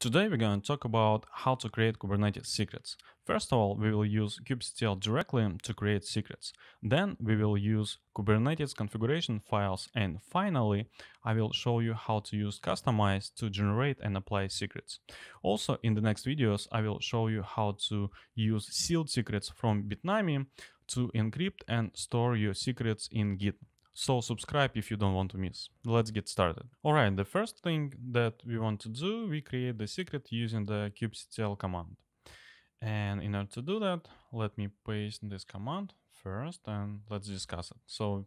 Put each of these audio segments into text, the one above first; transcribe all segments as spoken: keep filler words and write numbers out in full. Today we're going to talk about how to create Kubernetes secrets. First of all, we will use kubectl directly to create secrets. Then we will use Kubernetes configuration files, and finally I will show you how to use Kustomize to generate and apply secrets. Also, in the next videos I will show you how to use sealed secrets from Bitnami to encrypt and store your secrets in Git. So subscribe if you don't want to miss. Let's get started. Alright, the first thing that we want to do, we create the secret using the kubectl command. And in order to do that, let me paste this command first and let's discuss it. So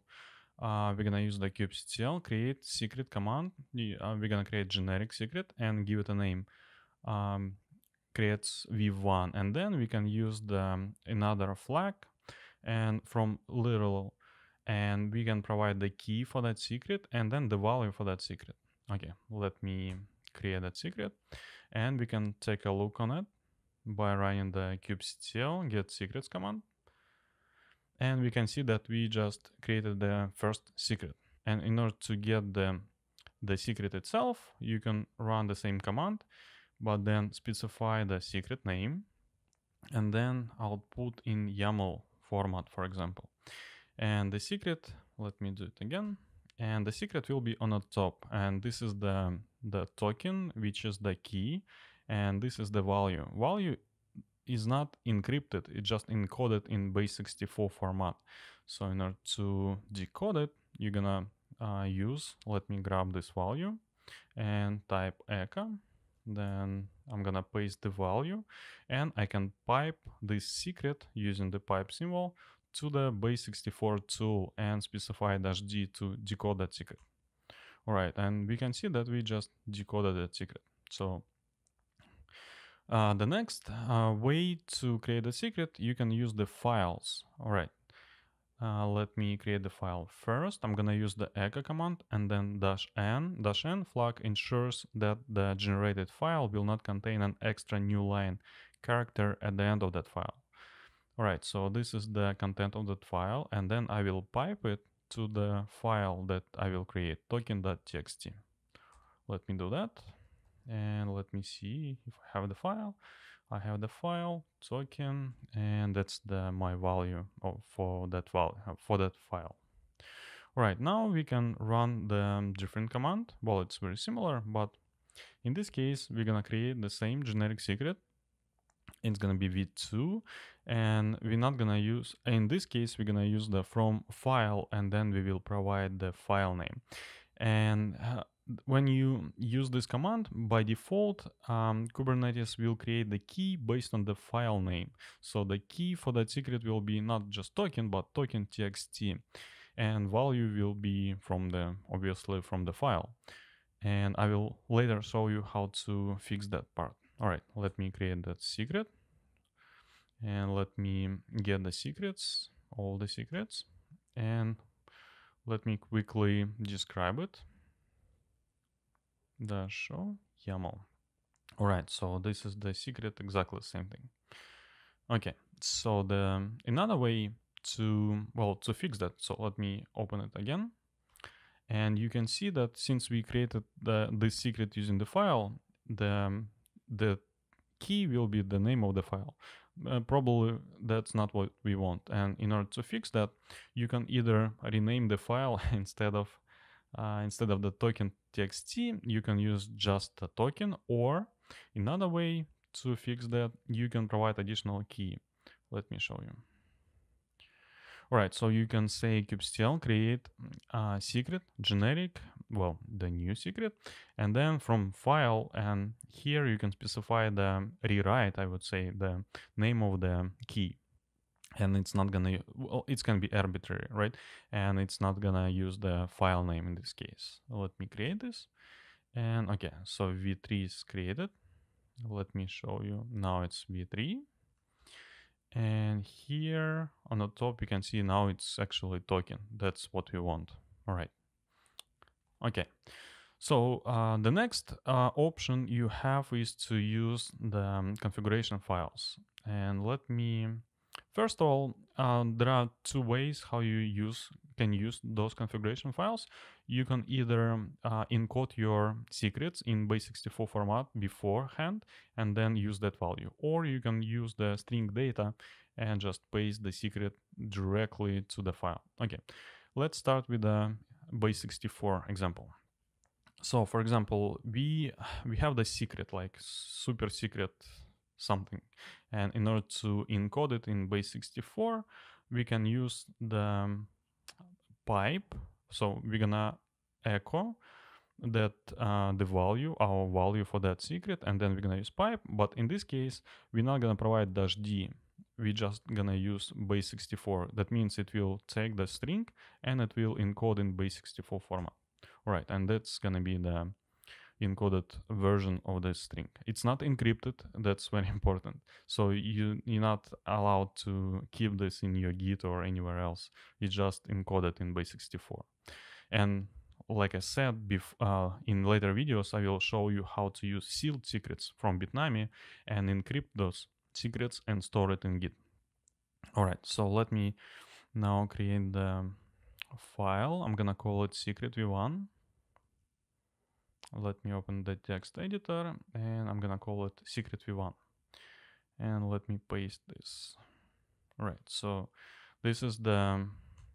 uh, we're gonna use the kubectl create secret command. We're gonna create generic secret and give it a name. Um, creates v one, and then we can use the another flag and from literal, and we can provide the key for that secret and then the value for that secret. Okay, let me create that secret and we can take a look on it by running the kubectl get secrets command, and we can see that we just created the first secret. And in order to get the the secret itself, you can run the same command but then specify the secret name and then output in YAML format, for example. And the secret, let me do it again, and the secret will be on the top, and this is the the token, which is the key, and this is the value. Value is not encrypted, it's just encoded in base sixty-four format. So in order to decode it, you're gonna uh, use, let me grab this value and type echo, then I'm gonna paste the value, and I can pipe this secret using the pipe symbol to the base sixty-four tool and specify dash D to decode that secret. All right, and we can see that we just decoded that secret. So uh, the next uh, way to create a secret, you can use the files. All right, uh, let me create the file first. I'm gonna use the echo command and then dash N. Dash N flag ensures that the generated file will not contain an extra new line character at the end of that file. Alright, so this is the content of that file, and then I will pipe it to the file that I will create, token dot t x t. Let me do that, and let me see if I have the file. I have the file, token, and that's the my value of, for, that val for that file. Alright, now we can run the different command. Well, it's very similar, but in this case, we're gonna create the same generic secret. It's gonna be v two, and we're not gonna use, in this case we're gonna use the from file, and then we will provide the file name. And uh, when you use this command, by default um, Kubernetes will create the key based on the file name. So the key for that secret will be not just token but token dot t x t, and value will be from the obviously from the file, and I will later show you how to fix that part. All right, let me create that secret and let me get the secrets, all the secrets, and let me quickly describe it. The show YAML. All right, so this is the secret, exactly the same thing. Okay, so the another way to, well, to fix that, so let me open it again. And you can see that since we created the, this secret using the file, the the key will be the name of the file. Uh, probably that's not what we want, and in order to fix that, you can either rename the file instead of uh, instead of the token dot t x t, you can use just a token, or another way to fix that, you can provide additional key. Let me show you. All right, so you can say kubectl create a secret generic, well, the new secret, and then from file, and here you can specify the rewrite, I would say, the name of the key, and it's not gonna, well, it's gonna be arbitrary, right? And it's not gonna use the file name in this case. Let me create this, and okay, so v three is created. Let me show you, now it's v three. And here on the top, you can see now it's actually token. That's what we want. All right. Okay. So uh, the next uh, option you have is to use the um, configuration files. And let me First of all, uh, there are two ways how you use can use those configuration files. You can either uh, encode your secrets in base sixty-four format beforehand and then use that value, or you can use the string data and just paste the secret directly to the file. Okay, let's start with the base sixty-four example. So, for example, we we have the secret, like super secret something, and in order to encode it in base sixty-four, we can use the pipe. So we're gonna echo that uh, the value, our value for that secret, and then we're gonna use pipe. But in this case, we're not gonna provide dash d. We're just gonna use base sixty-four. That means it will take the string and it will encode in base sixty-four format. All right, and that's gonna be the encoded version of the string. It's not encrypted. That's very important. So you you're not allowed to keep this in your Git or anywhere else. It's just encoded in base sixty-four. And like I said before, uh, in later videos, I will show you how to use sealed secrets from Bitnami and encrypt those secrets and store it in Git. All right. So let me now create the file. I'm gonna call it secret v one. Let me open the text editor, and I'm gonna call it secret v one, and let me paste this. All right, so this is the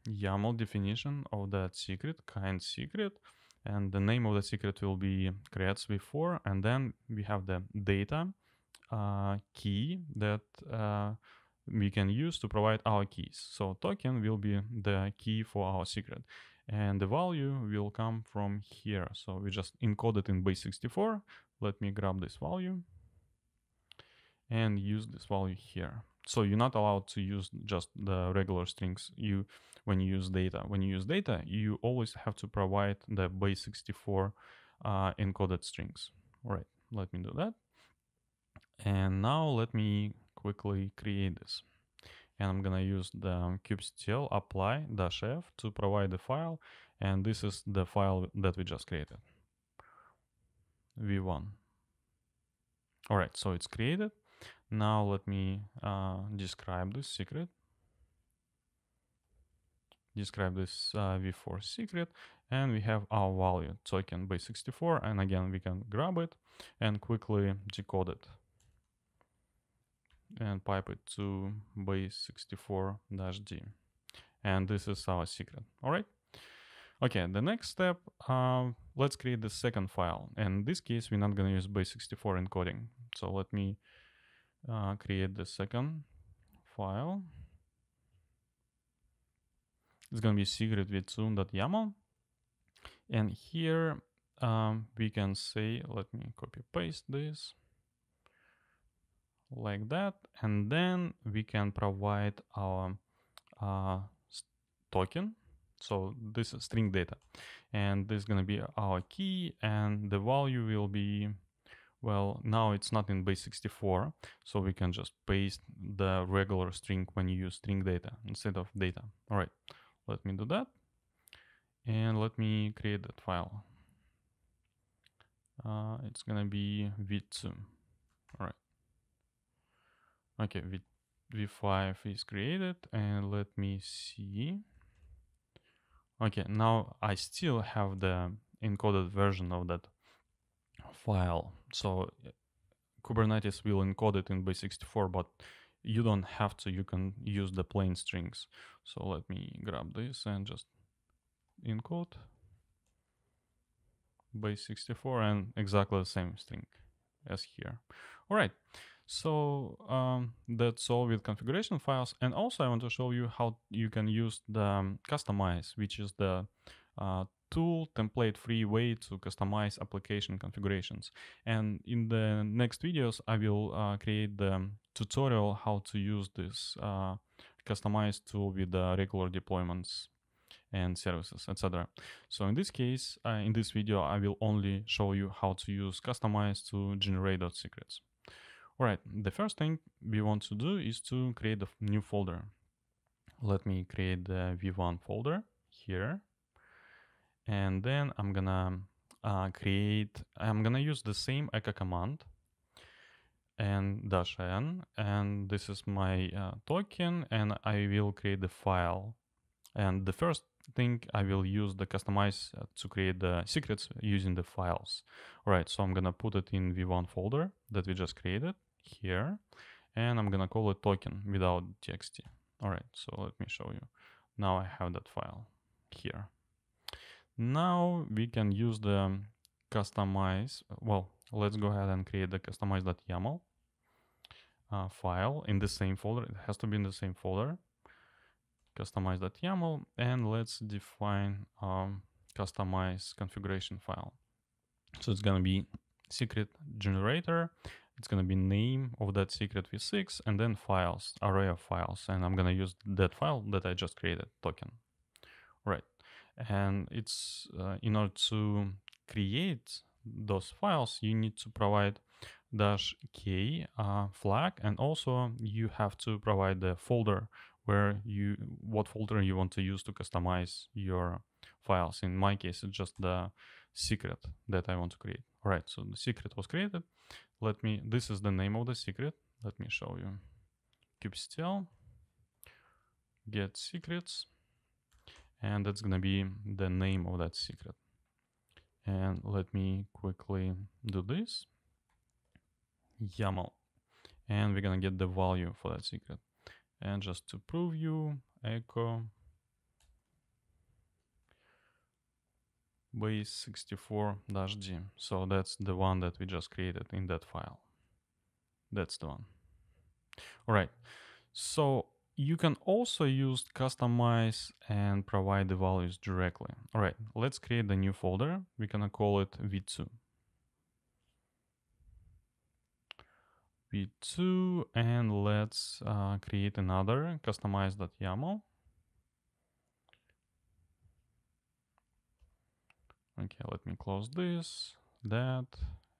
YAML definition of that secret, kind secret, and the name of the secret will be creates v four, and then we have the data uh, key that uh, we can use to provide our keys. So token will be the key for our secret, and the value will come from here. So we just encode it in base sixty-four. Let me grab this value and use this value here. So you're not allowed to use just the regular strings you when you use data. When you use data, you always have to provide the base sixty-four uh, encoded strings. All right, let me do that. And now let me quickly create this. And I'm gonna use the kubectl apply dash f to provide the file, and this is the file that we just created, v one. All right, so it's created. Now let me uh, describe this secret, describe this uh, v four secret, and we have our value token base sixty-four, and again we can grab it and quickly decode it and pipe it to base sixty-four dash d, and this is our secret. All right, okay, the next step, uh, let's create the second file, and in this case we're not going to use base sixty-four encoding. So let me uh, create the second file. It's going to be secret v two dot yaml, and here um, we can say, let me copy paste this like that, and then we can provide our uh, token. So this is string data, and this is going to be our key, and the value will be, well, now it's not in base sixty-four, so we can just paste the regular string when you use string data instead of data. All right, let me do that, and let me create that file. Uh, it's going to be v two. All right. Okay, v five is created, and let me see. Okay, now I still have the encoded version of that file. So Kubernetes will encode it in base sixty-four, but you don't have to. You can use the plain strings. So let me grab this and just encode base sixty-four, and exactly the same string as here. All right. So um, that's all with configuration files. And also I want to show you how you can use the um, Kustomize, which is the uh, tool template free way to customize application configurations. And in the next videos, I will uh, create the tutorial how to use this uh, Kustomize tool with the regular deployments and services, et cetera. So in this case, uh, in this video, I will only show you how to use Kustomize to generate those secrets. All right, the first thing we want to do is to create a new folder. Let me create the v one folder here. And then I'm gonna uh, create, I'm gonna use the same echo command. and dash n, and this is my uh, token, and I will create the file. And the first thing, I will use the Kustomize to create the secrets using the files. All right, so I'm gonna put it in v one folder that we just created here, and I'm gonna call it token without txt. All right, so let me show you. Now I have that file here. Now we can use the Kustomize. Well, let's go ahead and create the Kustomize.yaml uh, file in the same folder. It has to be in the same folder. Kustomize.yaml, and let's define um, Kustomize configuration file. So it's gonna be secret generator. It's gonna be name of that secret v six, and then files, array of files, and I'm gonna use that file that I just created, token. Right, and it's uh, in order to create those files, you need to provide dash k uh, flag, and also you have to provide the folder where you, what folder you want to use to Kustomize your files. In my case, it's just the secret that I want to create. All right, so the secret was created. Let me, this is the name of the secret. Let me show you. Kubectl get secrets, and that's gonna be the name of that secret. And let me quickly do this. YAML, and we're gonna get the value for that secret. And just to prove you, echo base sixty-four dash d. So that's the one that we just created in that file. That's the one. All right. So you can also use Kustomize and provide the values directly. All right. Let's create the new folder. We're gonna call it v two. v two, and let's uh, create another Kustomize.yaml. Okay, let me close this, that,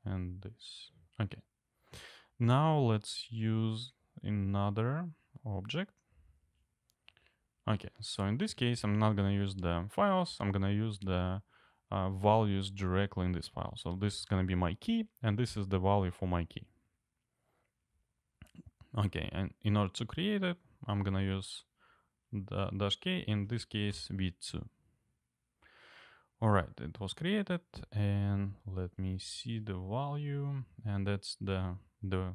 and this. Okay, now let's use another object. Okay, so in this case, I'm not gonna use the files, I'm gonna use the uh, values directly in this file. So this is gonna be my key, and this is the value for my key. Okay, and in order to create it, I'm gonna use the dash k, in this case v two. All right, it was created, and let me see the value, and that's the the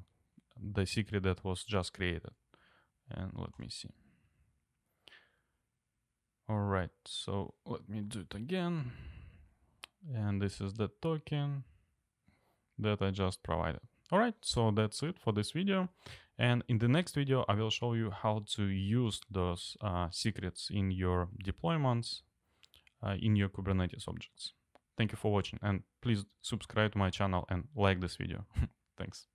the secret that was just created. And let me see. All right, so let me do it again, and this is the token that I just provided. All right, so that's it for this video. And in the next video, I will show you how to use those uh, secrets in your deployments, uh, in your Kubernetes objects. Thank you for watching, and please subscribe to my channel and like this video. Thanks.